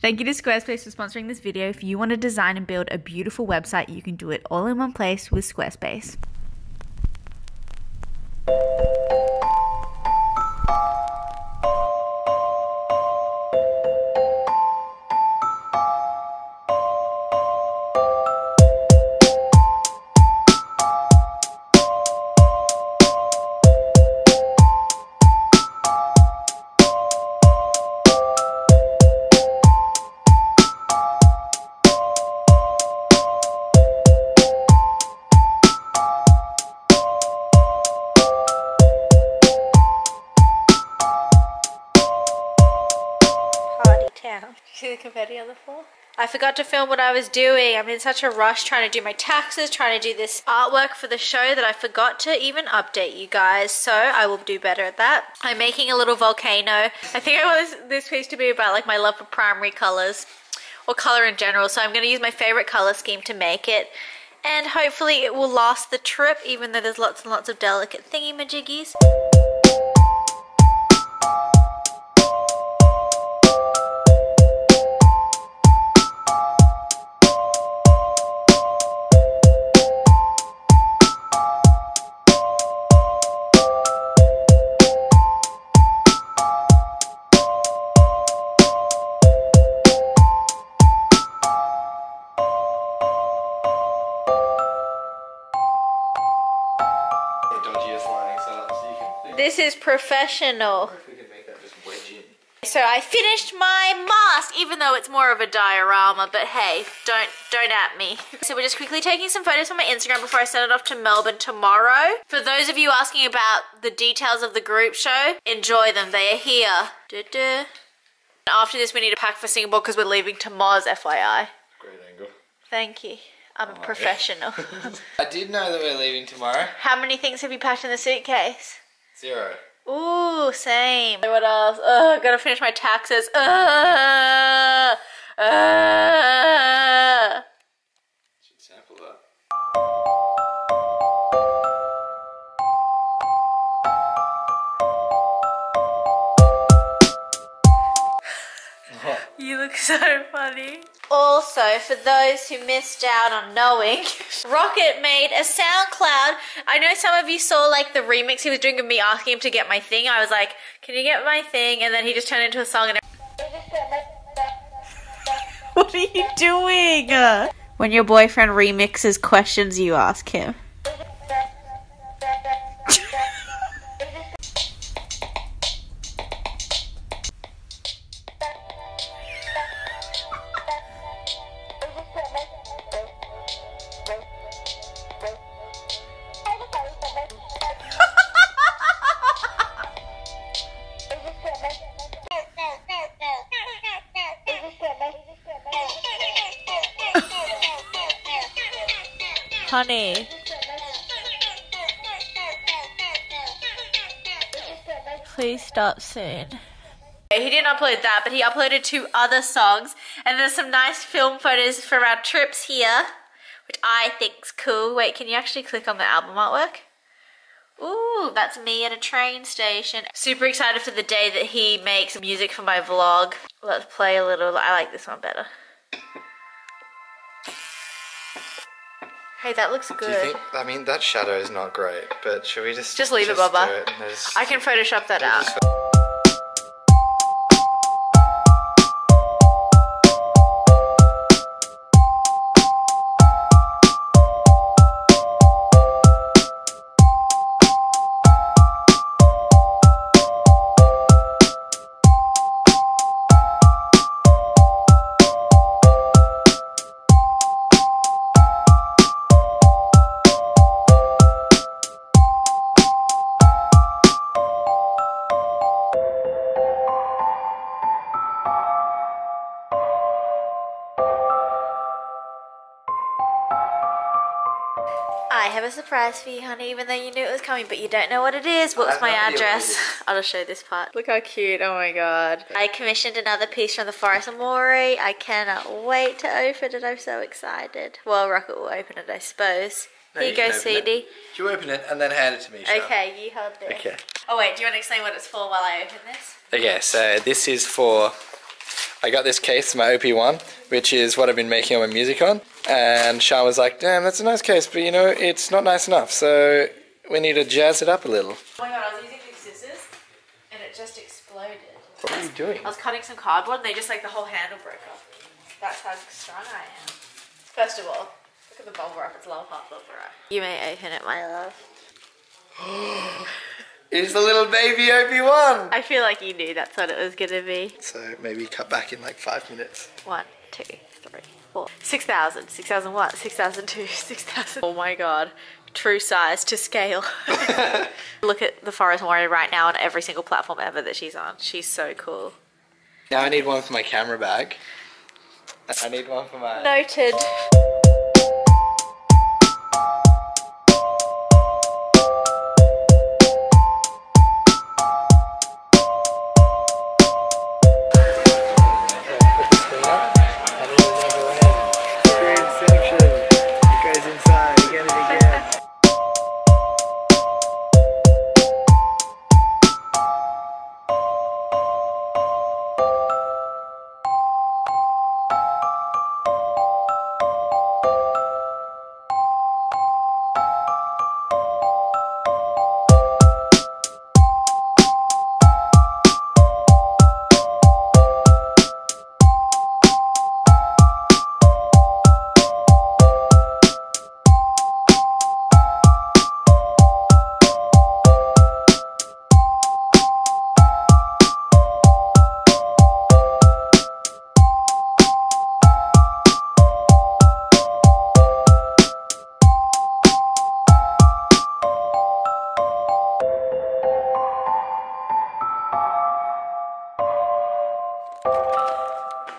Thank you to Squarespace for sponsoring this video. If you want to design and build a beautiful website, you can do it all in one place with Squarespace. See the confetti on the floor? I forgot to film what I was doing. I'm in such a rush trying to do my taxes, trying to do this artwork for the show that I forgot to even update you guys. So I will do better at that. I'm making a little volcano. I think I want this piece to be about like my love for primary colors or color in general. So I'm going to use my favorite color scheme to make it. And hopefully it will last the trip, even though there's lots and lots of delicate thingy-majiggies. This is professional. I think we can make that just wedge in. So I finished my mask, even though it's more of a diorama, but hey, don't at me. So we're just quickly taking some photos from my Instagram before I send it off to Melbourne tomorrow. For those of you asking about the details of the group show, enjoy them, they are here. Duh-duh. After this, we need to pack for Singapore because we're leaving to Moz, FYI. Great angle. Thank you. I'm a professional. I did know that we're leaving tomorrow. How many things have you packed in the suitcase? 0. Ooh, same. What else? Ugh, gotta finish my taxes. Should sample that. You look so funny. Also, for those who missed out on knowing, Rocket made a SoundCloud. I know some of you saw like the remix he was doing of me asking him to get my thing. I was like, can you get my thing? And then he just turned into a song and what are you doing? When your boyfriend remixes questions, you ask him. Honey. Please stop soon. He didn't upload that, but he uploaded 2 other songs. And there's some nice film photos from our trips here, which I think's cool. Wait, can you actually click on the album artwork? Ooh, that's me at a train station. Super excited for the day that he makes music for my vlog. Let's play a little. I like this one better. Hey, that looks good. Do you think, I mean, that shadow is not great, but should we just... Just leave it, Bubba. It? No, just, I can Photoshop that out. I have a surprise for you, honey, even though you knew it was coming, but you don't know what it is. What's my address? I'll just show this part. Look how cute. Oh my god. I commissioned another piece from the Forest Amori. I cannot wait to open it. I'm so excited. Well, Rocket will open it, I suppose. No, here you go, CD. You open it and then hand it to me, Sha'an. Okay, you hold this. Okay. Oh wait, do you want to explain what it's for while I open this? Okay, so this is for... I got this case, my OP1, which is what I've been making all my music on. And Sha'an was like, damn, that's a nice case, but you know, it's not nice enough, so we need to jazz it up a little. Oh my god, I was using big scissors, and it just exploded. What are you doing? I was cutting some cardboard, and they just, like, the whole handle broke off. That's how strong I am. First of all, look at the bubble wrap, it's love half bubble wrap. You may open it, my love. It's the little baby Obi-Wan! I feel like you knew that's what it was gonna be. So maybe cut back in like 5 minutes. 1, 2, 3, 4. 6,000. 6,000 what? 6,002. 6,000. Oh my god. True size to scale. Look at the forest warrior right now on every single platform ever that she's on. She's so cool. Now I need one for my camera bag. And I need one for my... Noted.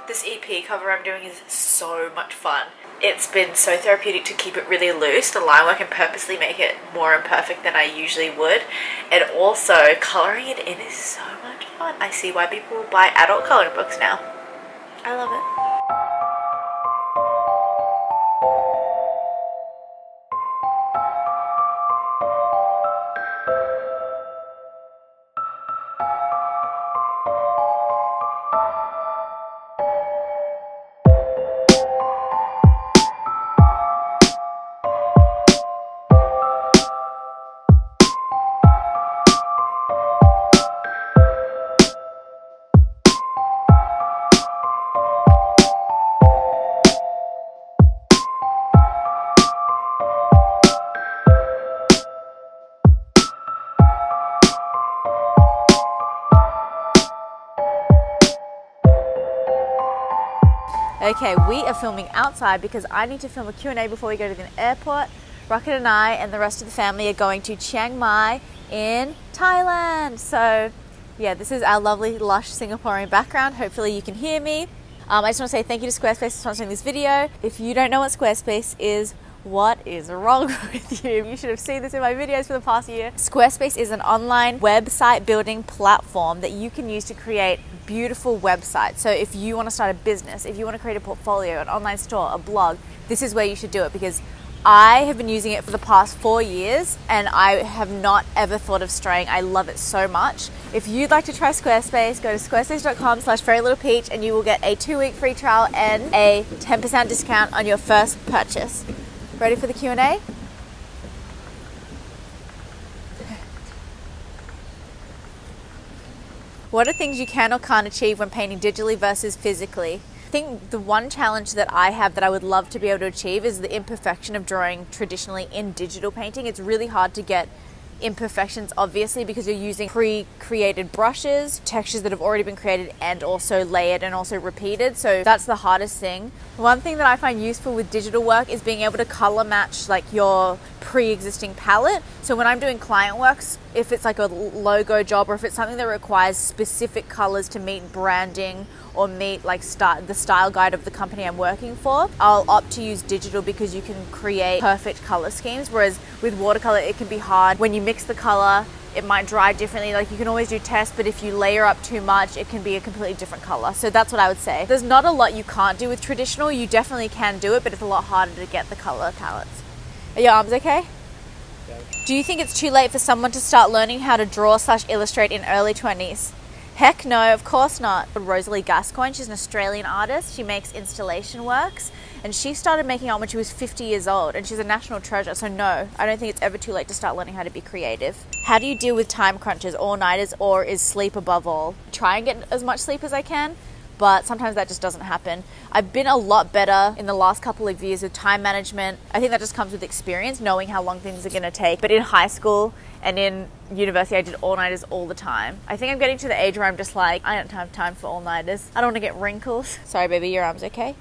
This EP cover I'm doing is so much fun. It's been so therapeutic to keep it really loose. The line work and purposely make it more imperfect than I usually would. And also, colouring it in is so much fun. I see why people buy adult colouring books now. I love it. Okay, we are filming outside because I need to film a Q&A before we go to the airport. Rocket and I and the rest of the family are going to Chiang Mai in Thailand. So yeah, this is our lovely, lush Singaporean background. Hopefully you can hear me. I just want to say thank you to Squarespace for sponsoring this video. If you don't know what Squarespace is, what is wrong with you? You should have seen this in my videos for the past year. Squarespace is an online website building platform that you can use to create beautiful websites. So if you want to start a business, if you want to create a portfolio, an online store, a blog, this is where you should do it, because I have been using it for the past 4 years and I have not ever thought of straying. I love it so much. If you'd like to try Squarespace, go to squarespace.com/verylittle peach and you will get a 2-week free trial and a 10% discount on your first purchase. Ready for the Q&A? What are things you can or can't achieve when painting digitally versus physically? I think the one challenge that I have that I would love to be able to achieve is the imperfection of drawing traditionally in digital painting. It's really hard to get imperfections, obviously, because you're using pre-created brushes, textures that have already been created and also layered and also repeated. So that's the hardest thing. One thing that I find useful with digital work is being able to color match like your pre-existing palette. So when I'm doing client works, if it's like a logo job or if it's something that requires specific colors to meet branding or meet like the style guide of the company I'm working for, I'll opt to use digital because you can create perfect color schemes. Whereas with watercolor, it can be hard. When you mix the color, it might dry differently. Like you can always do tests, but if you layer up too much, it can be a completely different color. So that's what I would say. There's not a lot you can't do with traditional. You definitely can do it, but it's a lot harder to get the color palettes. Are your arms okay? Yeah. Do you think it's too late for someone to start learning how to draw/illustrate in early 20s? Heck no, of course not. Rosalie Gascoigne, she's an Australian artist. She makes installation works and she started making art when she was 50 years old and she's a national treasure. So no, I don't think it's ever too late to start learning how to be creative. How do you deal with time crunches, all-nighters, or is sleep above all? Try and get as much sleep as I can, but sometimes that just doesn't happen. I've been a lot better in the last couple of years with time management. I think that just comes with experience, knowing how long things are gonna take. But in high school and in university, I did all-nighters all the time. I think I'm getting to the age where I'm just like, I don't have time for all-nighters. I don't wanna get wrinkles. Sorry, baby, your arm's okay?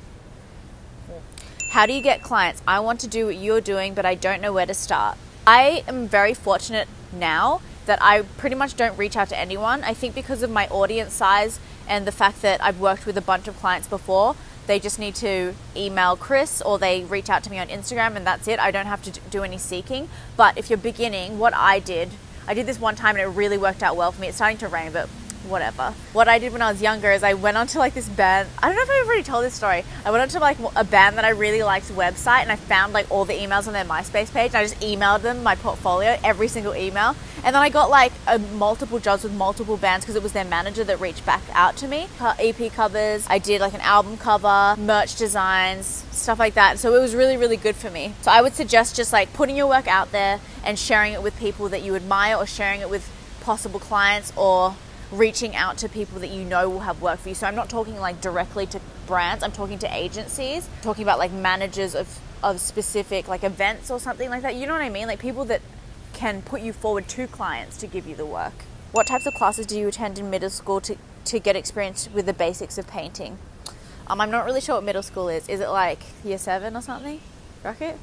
How do you get clients? I want to do what you're doing, but I don't know where to start. I am very fortunate now that I pretty much don't reach out to anyone. I think because of my audience size and the fact that I've worked with a bunch of clients before, they just need to email Chris or they reach out to me on Instagram and that's it. I don't have to do any seeking. But if you're beginning, what I did this one time and it really worked out well for me. It's starting to rain, but whatever. What I did when I was younger is I went onto like this band, I don't know if I've already told this story. I went onto like a band that I really liked's website and I found like all the emails on their MySpace page. And I just emailed them my portfolio, every single email. And then I got like multiple jobs with multiple bands because it was their manager that reached back out to me. EP covers, I did like an album cover, merch designs, stuff like that. So it was really, really good for me. So I would suggest just like putting your work out there and sharing it with people that you admire or sharing it with possible clients or reaching out to people that you know will have work for you. So I'm not talking like directly to brands, I'm talking to agencies, I'm talking about like managers of specific like events or something like that. You know what I mean? Like people that can put you forward to clients to give you the work. What types of classes do you attend in middle school to get experience with the basics of painting? I'm not really sure what middle school is. Is it like year 7 or something? Rocket?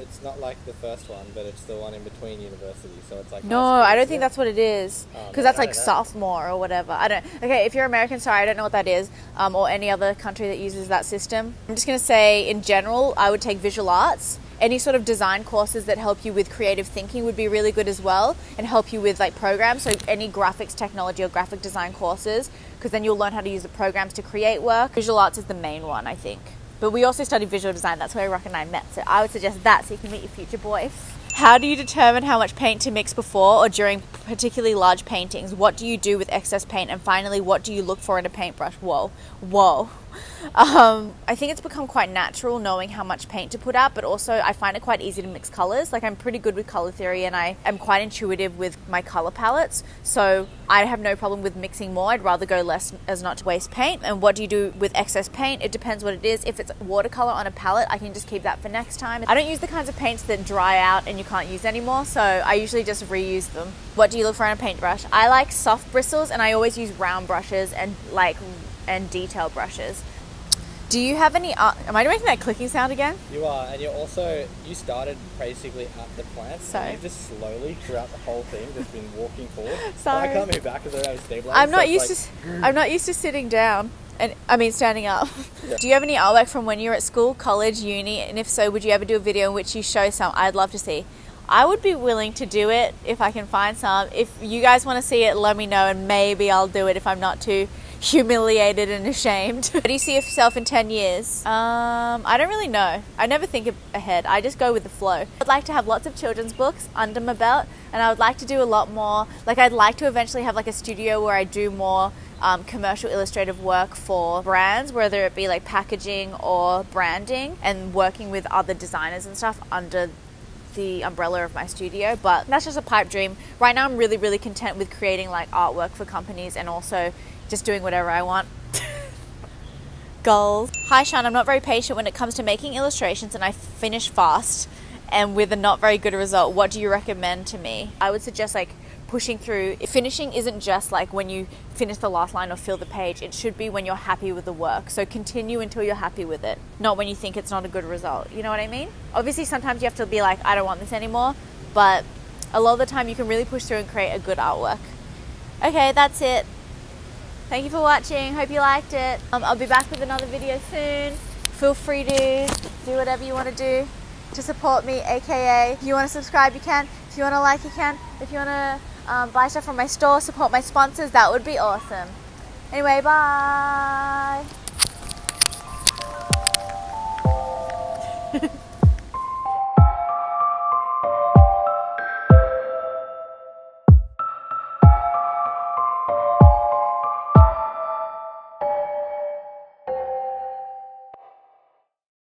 It's not like the first one, but it's the one in between universities, so it's like... No, I don't think that's what it is, because that's like sophomore or whatever. I don't... Okay, if you're American, sorry, I don't know what that is, or any other country that uses that system. I'm just going to say, in general, I would take visual arts. Any sort of design courses that help you with creative thinking would be really good as well, and help you with like programs, so any graphics technology or graphic design courses, because then you'll learn how to use the programs to create work. Visual arts is the main one, I think. But we also studied visual design, that's where Rock and I met, so I would suggest that so you can meet your future boys. How do you determine how much paint to mix before or during particularly large paintings? What do you do with excess paint? And finally, what do you look for in a paintbrush? Whoa, whoa. I think it's become quite natural knowing how much paint to put out, but also I find it quite easy to mix colors. Like I'm pretty good with color theory and I am quite intuitive with my color palettes. So I have no problem with mixing more. I'd rather go less as not to waste paint. And what do you do with excess paint? It depends what it is. If it's watercolor on a palette, I can just keep that for next time. I don't use the kinds of paints that dry out and you can't use anymore. So I usually just reuse them. What do you look for in a paintbrush? I like soft bristles and I always use round brushes and detail brushes. Do you have any, am I making that clicking sound again? You are, and you're also, you started basically at the plant, so and you just slowly throughout the whole thing just been walking forward. Sorry. But I can't move back because I don't have a stabilizer. I'm not used to sitting down, and I mean standing up. Yeah. Do you have any artwork from when you were at school, college, uni, and if so, would you ever do a video in which you show some? I'd love to see. I would be willing to do it if I can find some. If you guys want to see it, let me know, and maybe I'll do it if I'm not too humiliated and ashamed. How do you see yourself in 10 years? I don't really know. I never think ahead. I just go with the flow. I'd like to have lots of children's books under my belt and I would like to do a lot more. Like I'd like to eventually have like a studio where I do more commercial illustrative work for brands, whether it be like packaging or branding, and working with other designers and stuff under the umbrella of my studio. But that's just a pipe dream. Right now I'm really, really content with creating like artwork for companies and also just doing whatever I want. Goals. Hi Sha'an, I'm not very patient when it comes to making illustrations and I finish fast and with a not very good result. What do you recommend to me? I would suggest like pushing through. Finishing isn't just like when you finish the last line or fill the page. It should be when you're happy with the work. So continue until you're happy with it, not when you think it's not a good result. You know what I mean? Obviously sometimes you have to be like, I don't want this anymore, but a lot of the time you can really push through and create a good artwork. Okay, that's it. Thank you for watching, hope you liked it. I'll be back with another video soon. Feel free to do whatever you want to do to support me, aka if you want to subscribe you can, if you want to like you can, if you want to buy stuff from my store, support my sponsors, that would be awesome. Anyway, bye!